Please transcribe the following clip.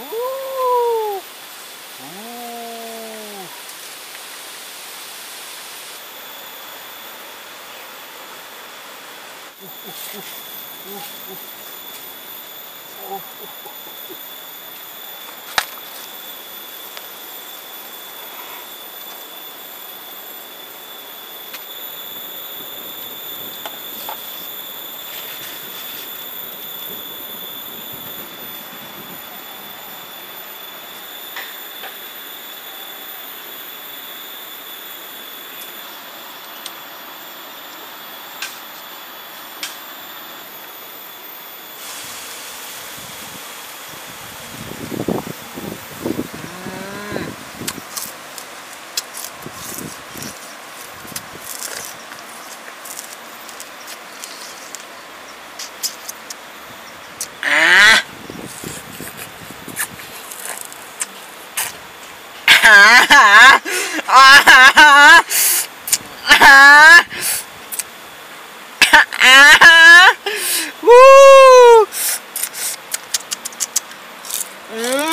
Ooh. Woo!